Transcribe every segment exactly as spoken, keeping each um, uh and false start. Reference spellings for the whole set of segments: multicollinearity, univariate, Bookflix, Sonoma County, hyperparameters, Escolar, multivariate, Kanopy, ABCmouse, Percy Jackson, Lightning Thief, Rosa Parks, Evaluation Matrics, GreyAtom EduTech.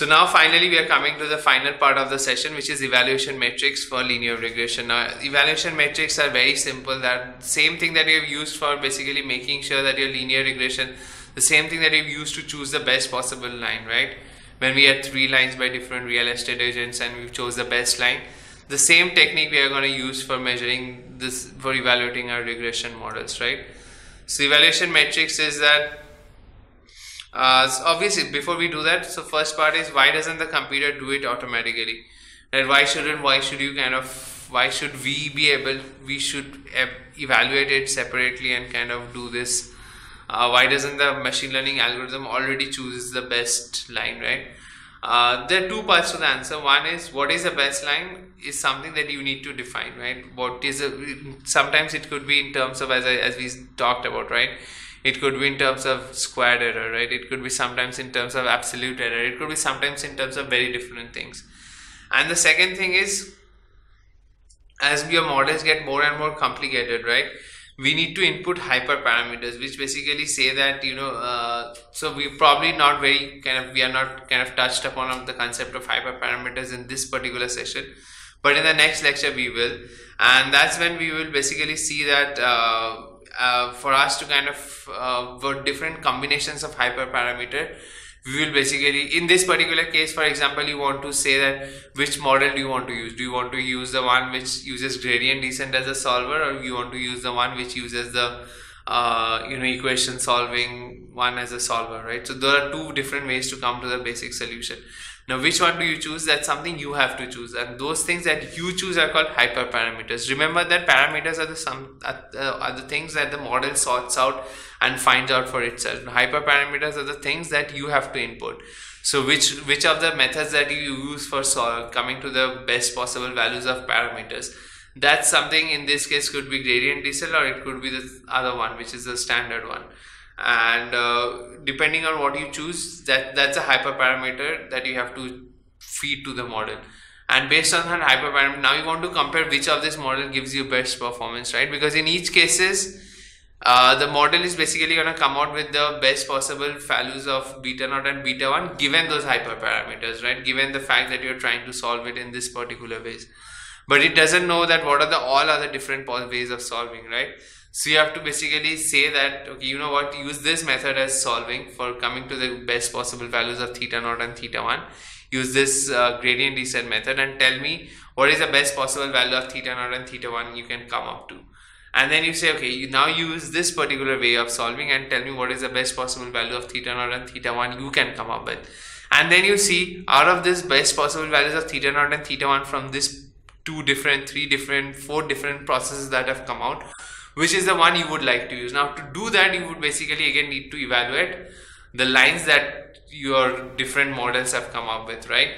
So now finally we are coming to the final part of the session, which is evaluation metrics for linear regression. Now evaluation metrics are very simple. That same thing that you have used for basically making sure that your linear regression, the same thing that you've used to choose the best possible line, right? When we had three lines by different real estate agents and we chose the best line, the same technique we are going to use for measuring this, for evaluating our regression models, right? So evaluation metrics is that, uh, so obviously before we do that, so first part is, why doesn't the computer do it automatically? And why shouldn't, why should you kind of, why should we be able, we should evaluate it separately and kind of do this? Uh, why doesn't the machine learning algorithm already chooses the best line, right? Uh, there are two parts to the answer. One is, what is the best line is something that you need to define, right? What is a, sometimes it could be in terms of, as, I, as we talked about, right? It could be in terms of squared error, right? It could be sometimes in terms of absolute error. It could be sometimes in terms of very different things. And the second thing is, as your models get more and more complicated, right? We need to input hyperparameters, which basically say that, you know, uh, so we probably not very kind of, we are not kind of touched upon of the concept of hyperparameters in this particular session, but in the next lecture we will, and that's when we will basically see that uh, uh, for us to kind of uh, work different combinations of hyperparameter, we will basically, in this particular case, for example, you want to say that which model do you want to use? Do you want to use the one which uses gradient descent as a solver, or you want to use the one which uses the uh, you know, equation solving one as a solver, right? So there are two different ways to come to the basic solution. Now, which one do you choose? That's something you have to choose, and those things that you choose are called hyperparameters. Remember that parameters are the some are, uh, are the things that the model sorts out and finds out for itself. Hyperparameters are the things that you have to input. So, which which of the methods that you use for solve, coming to the best possible values of parameters? That's something, in this case, could be gradient descent, or it could be the other one, which is the standard one. And uh, depending on what you choose, that that's a hyperparameter that you have to feed to the model, and based on that hyperparameter, now you want to compare which of this model gives you best performance, right? Because in each cases uh, the model is basically going to come out with the best possible values of beta naught and beta one given those hyperparameters, right? Given the fact that you're trying to solve it in this particular ways, but it doesn't know that what are the all other different ways of solving, right? So you have to basically say that, okay, you know what, use this method as solving for coming to the best possible values of theta naught and theta one. Use this uh, gradient descent method and tell me what is the best possible value of theta naught and theta one you can come up to. And then you say, okay, you now use this particular way of solving and tell me what is the best possible value of theta naught and theta one you can come up with. And then you see, out of this best possible values of theta naught and theta one from this two different, three different, four different processes that have come out, which is the one you would like to use. Now, to do that, you would basically again need to evaluate the lines that your different models have come up with, right?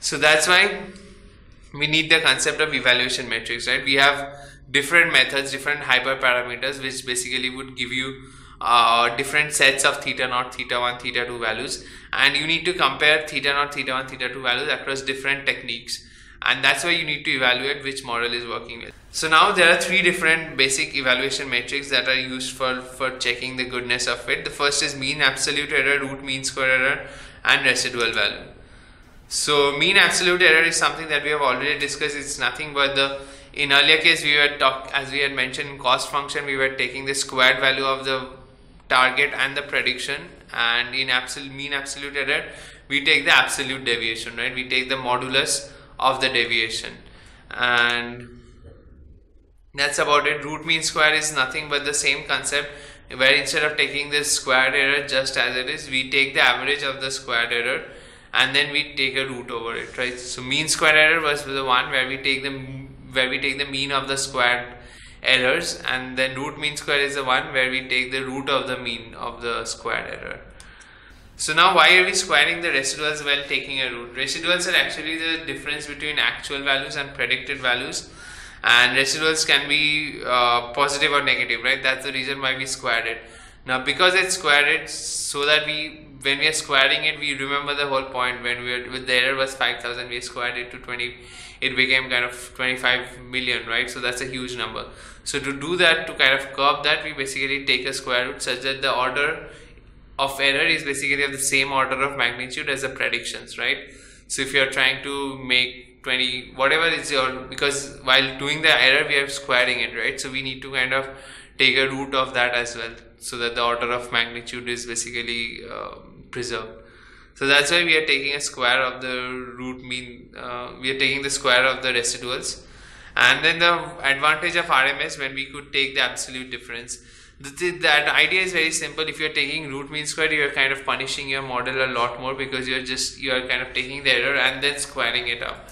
So that's why we need the concept of evaluation metrics, right? We have different methods, different hyperparameters, which basically would give you uh, different sets of theta naught, theta one, theta two values, and you need to compare theta naught, theta one, theta two values across different techniques. And that's why you need to evaluate which model is working with. So now there are three different basic evaluation metrics that are used for, for checking the goodness of it. The first is mean absolute error, root mean square error, and residual value. So mean absolute error is something that we have already discussed. It's nothing but the, in earlier case we were talk, as we had mentioned in cost function, we were taking the squared value of the target and the prediction, and in absolute mean absolute error we take the absolute deviation, right? We take the modulus of the deviation, and that's about it. Root mean square is nothing but the same concept, where instead of taking the squared error just as it is, we take the average of the squared error and then we take a root over it, right? So mean square error was the one where we take the where we take the mean of the squared errors, and then root mean square is the one where we take the root of the mean of the squared error. So now why are we squaring the residuals while taking a root? Residuals are actually the difference between actual values and predicted values, and residuals can be uh, positive or negative, right? That's the reason why we squared it. Now because it's squared it, so that we, when we are squaring it, we remember the whole point. When we were, with the error was five thousand, we squared it to twenty, it became kind of twenty-five million, right? So that's a huge number. So to do that, to kind of curb that, we basically take a square root such that the order of error is basically of the same order of magnitude as the predictions, right? So if you're trying to make twenty, whatever is your, because while doing the error we are squaring it, right? So we need to kind of take a root of that as well, so that the order of magnitude is basically uh, preserved. So that's why we are taking a square of the root mean, uh, we are taking the square of the residuals. And then the advantage of R M S, when we could take the absolute difference, the, th that idea is very simple. If you're taking root mean square, you're kind of punishing your model a lot more, because you're just, you're kind of taking the error and then squaring it up.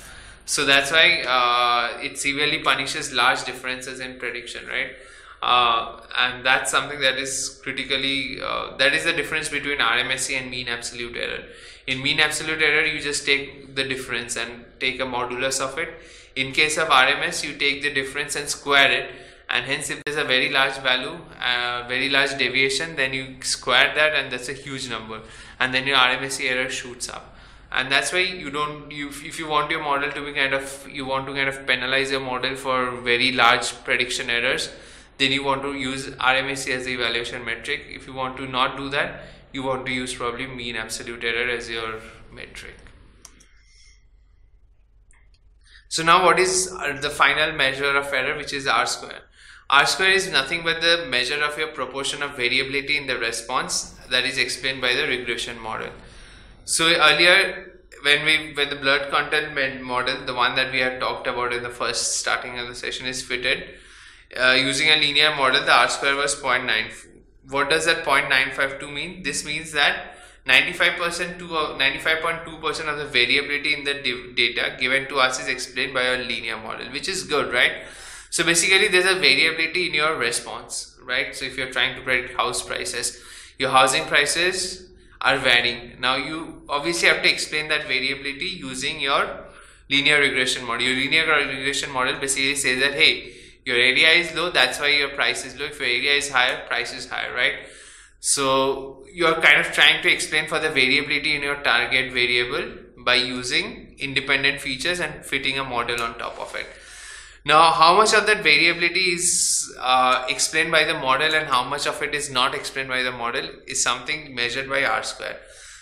So that's why uh, it severely punishes large differences in prediction, right? Uh, and that's something that is critically, uh, that is the difference between R M S E and mean absolute error. In mean absolute error, you just take the difference and take a modulus of it. In case of R M S, you take the difference and square it, and hence if there's a very large value, uh, very large deviation, then you square that, and that's a huge number, and then your R M S E error shoots up. And that's why you don't, you, if you want your model to be kind of, you want to kind of penalize your model for very large prediction errors, then you want to use R M S E as the evaluation metric. If you want to not do that, you want to use probably mean absolute error as your metric. So now what is the final measure of error, which is R square. R square is nothing but the measure of your proportion of variability in the response that is explained by the regression model. So earlier, when we, when the blood content model, the one that we had talked about in the first starting of the session, is fitted, Uh, using a linear model, the R square was zero point nine five. What does that zero point nine five two mean? This means that ninety-five percent to ninety-five point two percent of the variability in the data given to us is explained by a linear model, which is good, right? So basically there's a variability in your response, right? So if you're trying to predict house prices, your housing prices are varying. Now you obviously have to explain that variability using your linear regression model. Your linear regression model basically says that, hey, your area is low, that's why your price is low. If your area is higher, price is higher, right? So you're kind of trying to explain for the variability in your target variable by using independent features and fitting a model on top of it. Now, how much of that variability is uh, explained by the model and how much of it is not explained by the model is something measured by R square.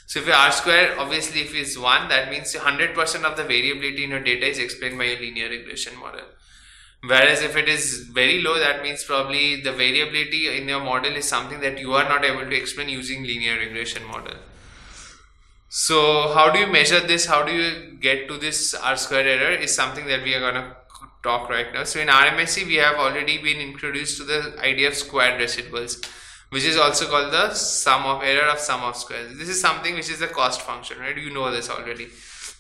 So if your R square, obviously if it's one, that means one hundred percent of the variability in your data is explained by your linear regression model. Whereas if it is very low, that means probably the variability in your model is something that you are not able to explain using linear regression model. So how do you measure this? How do you get to this R square error is something that we are going to talk right now. So in R M S E, we have already been introduced to the idea of squared residuals, which is also called the sum of error of sum of squares. This is something which is a cost function, right? You know this already.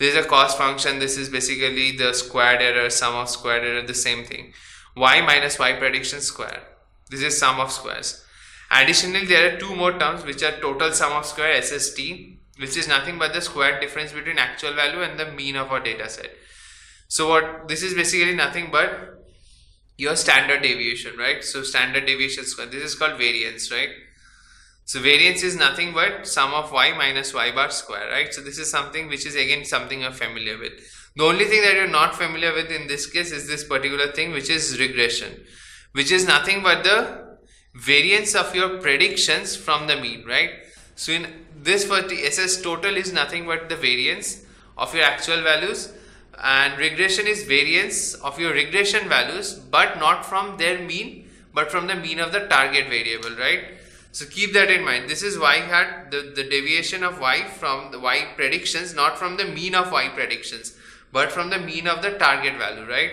This is a cost function. This is basically the squared error, sum of squared error, the same thing. Y minus Y prediction square. This is sum of squares. Additionally, there are two more terms which are total sum of square, S S T, which is nothing but the squared difference between actual value and the mean of our data set. So what this is basically nothing but your standard deviation, right? So standard deviation square. This is called variance, right? So variance is nothing but sum of Y minus Y bar square, right? So this is something which is again something you're familiar with. The only thing that you're not familiar with in this case is this particular thing, which is regression, which is nothing but the variance of your predictions from the mean, right? So in this for S S total is nothing but the variance of your actual values, and regression is variance of your regression values, but not from their mean, but from the mean of the target variable, right? So keep that in mind. This is Y hat, the, the deviation of Y from the Y predictions, not from the mean of Y predictions, but from the mean of the target value, right?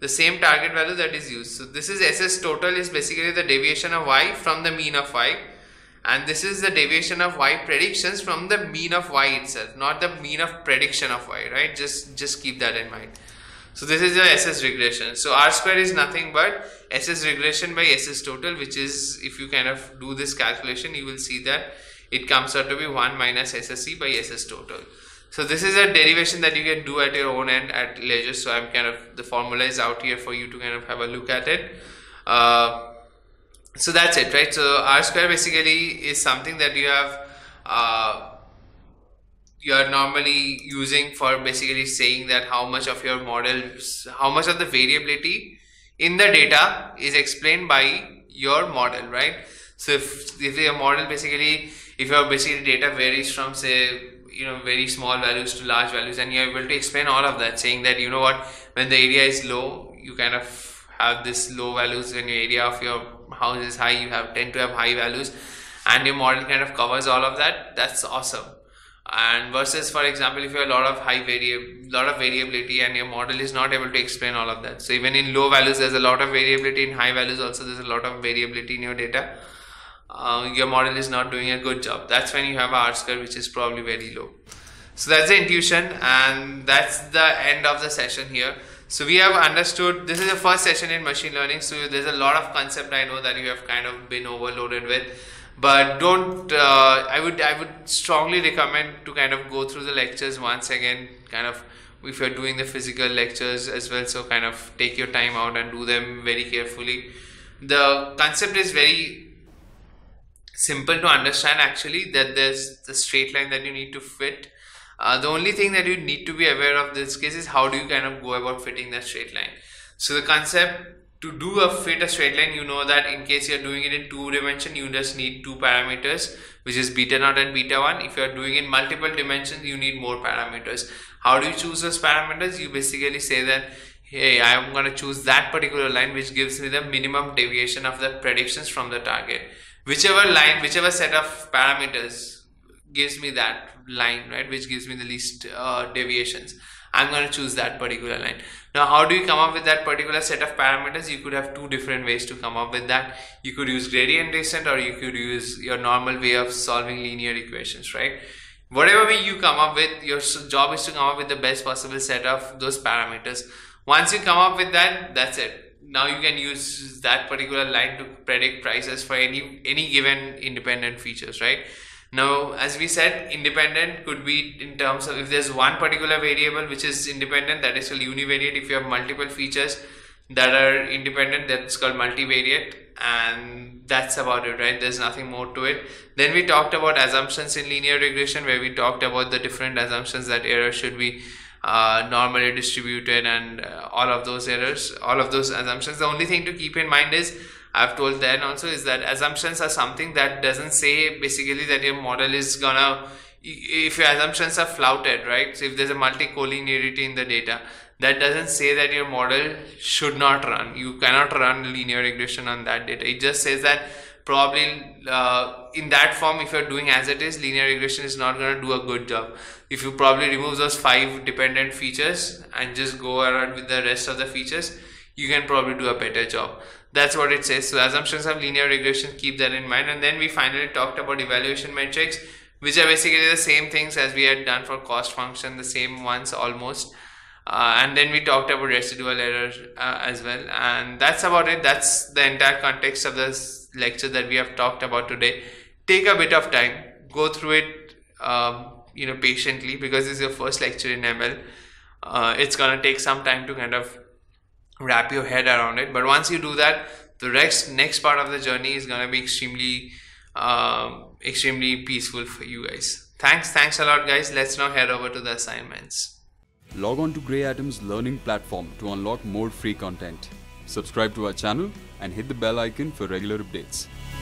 The same target value that is used. So this is S S total is basically the deviation of Y from the mean of Y. And this is the deviation of Y predictions from the mean of Y itself, not the mean of prediction of Y, right? Just, just keep that in mind. So this is the S S regression. So R square is nothing but S S regression by S S total, which is, if you kind of do this calculation, you will see that it comes out to be one minus S S E by S S total. So this is a derivation that you can do at your own end at leisure. So I'm kind of, the formula is out here for you to kind of have a look at it. Uh, so that's it, right? So R square basically is something that you have, uh, you are normally using for basically saying that how much of your models, how much of the variability in the data is explained by your model, right? So if, if your model basically if you have basically data varies from, say, you know, very small values to large values, and you're able to explain all of that, saying that, you know what, when the area is low, you kind of have this low values. When your area of your house is high, you have tend to have high values, and your model kind of covers all of that. That's awesome. And versus, for example, if you have a lot of high variable, lot of variability, and your model is not able to explain all of that. So even in low values, there's a lot of variability. In high values also, there's a lot of variability in your data. Uh, your model is not doing a good job. That's when you have a R-square which is probably very low. So that's the intuition, and that's the end of the session here. So we have understood, this is the first session in machine learning, so there's a lot of concept I know that you have kind of been overloaded with, but don't uh, I would I would strongly recommend to kind of go through the lectures once again, kind of if you're doing the physical lectures as well. So kind of take your time out and do them very carefully. The concept is very simple to understand, actually, that there's the straight line that you need to fit. Uh, the only thing that you need to be aware of in this case is how do you kind of go about fitting that straight line. So the concept to do a fit a straight line, you know that in case you're doing it in two dimension, you just need two parameters, which is beta naught and beta one. If you're doing in multiple dimensions, you need more parameters. How do you choose those parameters? You basically say that, hey, I'm going to choose that particular line which gives me the minimum deviation of the predictions from the target. Whichever line, whichever set of parameters gives me that line, right, which gives me the least uh, deviations, I'm going to choose that particular line. Now, how do you come up with that particular set of parameters? You could have two different ways to come up with that. You could use gradient descent, or you could use your normal way of solving linear equations, right? Whatever way you come up with, your job is to come up with the best possible set of those parameters. Once you come up with that, that's it. Now you can use that particular line to predict prices for any any given independent features, right? Now, as we said, independent could be in terms of if there's one particular variable which is independent, that is called univariate. If you have multiple features that are independent, that's called multivariate, and that's about it, right? There's nothing more to it. Then we talked about assumptions in linear regression, where we talked about the different assumptions that error should be Uh, normally distributed, and uh, all of those errors, all of those assumptions. The only thing to keep in mind is, I've told then also, is that assumptions are something that doesn't say basically that your model is gonna, if your assumptions are flouted, right? So if there's a multicollinearity in the data, that doesn't say that your model should not run. You cannot run linear regression on that data. It just says that probably uh, in that form, if you're doing as it is, linear regression is not going to do a good job. If you probably remove those five dependent features and just go around with the rest of the features, you can probably do a better job. That's what it says. So assumptions of linear regression, keep that in mind. And then we finally talked about evaluation metrics, which are basically the same things as we had done for cost function, the same ones almost. Uh, and then we talked about residual error uh, as well. And that's about it. That's the entire context of this lecture that we have talked about today. Take a bit of time, go through it um, you know, patiently, because this is your first lecture in M L. Uh, it's gonna take some time to kind of wrap your head around it, but once you do that, the next next part of the journey is gonna be extremely um, extremely peaceful for you guys. Thanks thanks a lot, guys. Let's now head over to the assignments. Log on to GreyAtom's learning platform to unlock more free content. Subscribe to our channel and hit the bell icon for regular updates.